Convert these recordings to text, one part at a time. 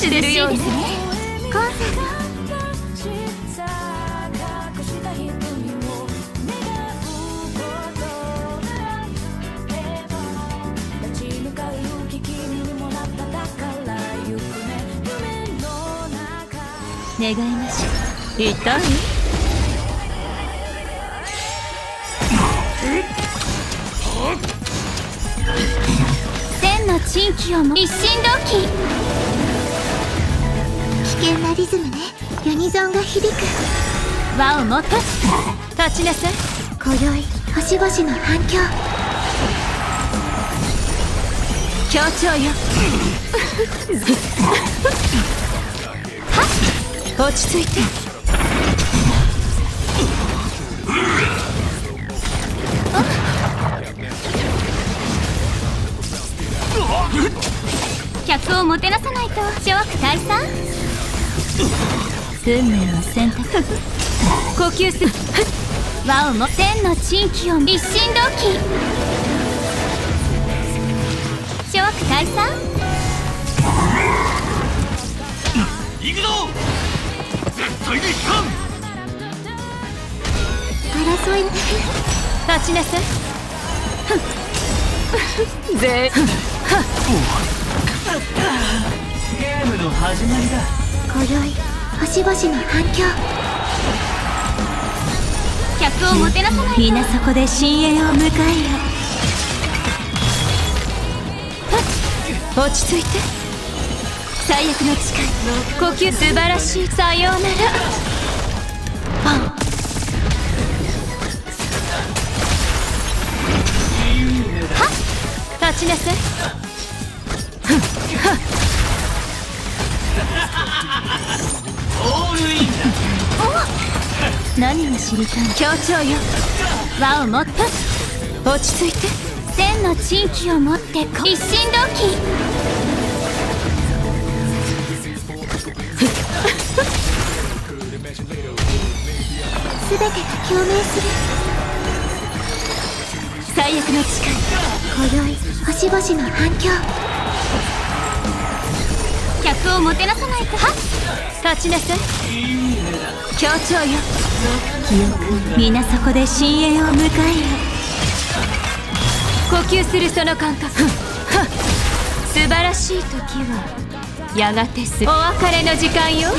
しいですね。コンサート願いましょう。痛い？天の珍奇をも一心同期。危険なリズムね。ユニゾンが響く。輪をもたす。立ちなさい。今宵星々の反響。強調よ。はっ。落ち着いて。客をもてなさないと諸悪退散。運命の選択。呼吸する。和をも天の珍奇を一心同期。諸悪退散。行くぞ。争い立ちなさい。ぜゲームの始まりだ。今宵星々の反響。客をもてなさない。みんなそこで深淵を迎えよ。落ち着いて。最悪の誓い。呼吸。素晴らしい。さようなら。パン。はっ。立ちなさい。ふっはっ。オールインだ。何が知りたい。強調よ。輪を持った。落ち着いて。千の珍奇を持ってこ。一心同期。全てが共鳴する。最悪の誓い。今宵星々の反響。客をもてなさないと。はっ。立ちなさい。協調よ。記憶。みんなそこで深淵を迎えよ。呼吸するその感覚。素晴らしい時はやがてす。お別れの時間よ。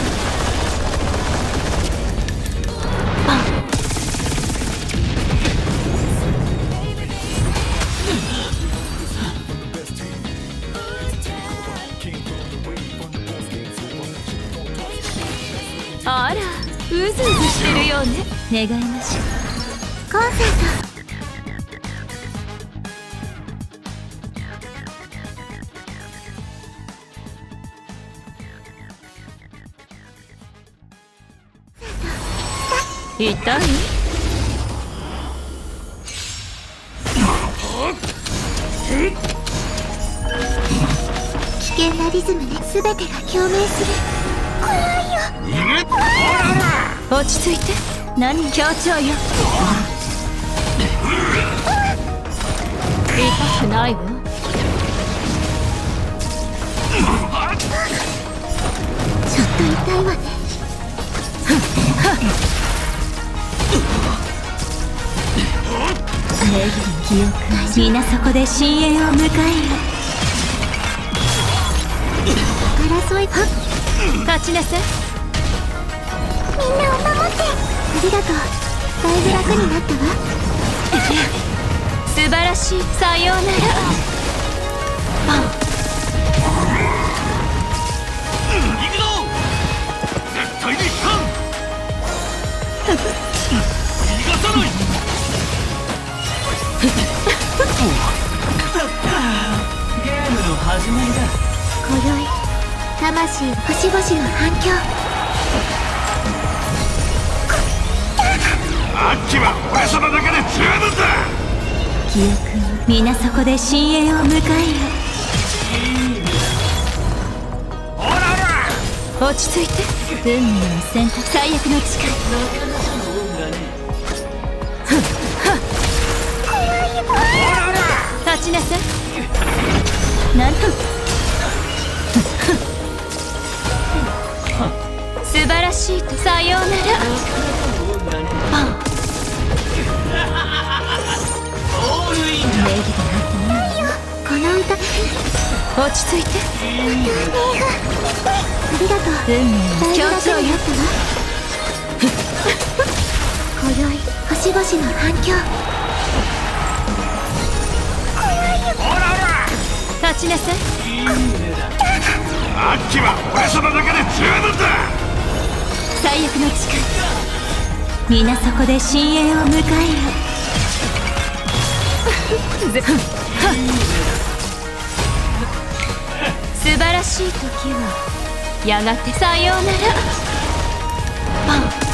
あら、うずうずしてるようね。願いましょう。コンサート。痛い？危険なリズムで全てが共鳴する。落ち着いて。何強調よ。痛くないわ。ちょっと痛いわね。みんなそこで深淵を迎えよ。争い。立ちなさい。みんなを守って。ありがとう。だいぶ楽になったわ。素晴らしい。さようなら。パン。行くぞ。絶対にパン。逃がさない。ゲームの始まりだ。今宵魂星々の反響。あっちは俺様だけで十分だ。記憶。みんなそこで深淵を迎えよ。ほらほら。落ち着いて。運命の選択。最悪の誓い。ふっはっ。ほらほら。立ちなさい。なんと。さようならパン。オールインだ。礼儀がなってないよこの歌。落ち着いて。ありがとう。運命共通やったわ。今宵星々の反響。ほらほら立ちなさい。あっきは俺様だけで十分だ。最悪の誓い皆そこで深淵を迎えよ。素晴らしい時はやがてさようならパン。